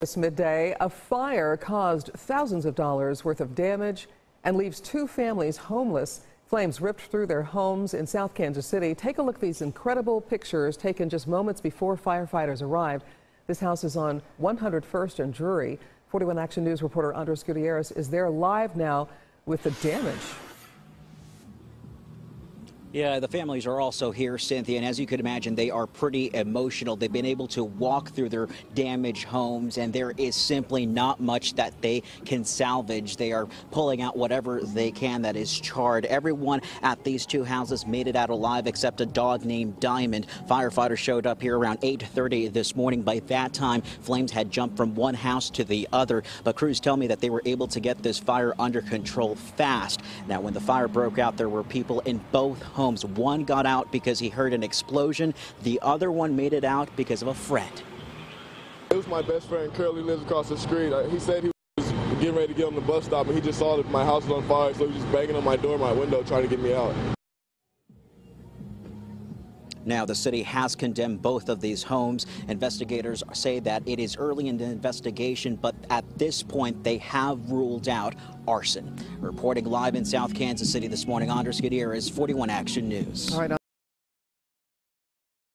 This midday, a fire caused thousands of dollars worth of damage and leaves two families homeless. Flames ripped through their homes in South Kansas City. Take a look at these incredible pictures taken just moments before firefighters arrived. This house is on 101st and Drury. 41 Action News reporter Andres Gutierrez is there live now with the damage. Yeah, the families are also here, Cynthia, and as you can imagine, they are pretty emotional. They've been able to walk through their damaged homes, and there is simply not much that they can salvage. They are pulling out whatever they can that is charred. Everyone at these two houses made it out alive except a dog named Diamond. Firefighters showed up here around 8:30 this morning. By that time, flames had jumped from one house to the other, but crews tell me that they were able to get this fire under control fast. Now, when the fire broke out, there were people in both homes. One got out because he heard an explosion. The other one made it out because of a friend. It was my best friend, Curly, lives across the street. He said he was getting ready to get on the bus stop, and he just saw that my house was on fire, so he was just banging on my door, my window, trying to get me out. Now, the city has condemned both of these homes. Investigators say that it is early in the investigation, but at this point, they have ruled out arson. Reporting live in South Kansas City this morning, Andres Gutierrez, 41 Action News. All right.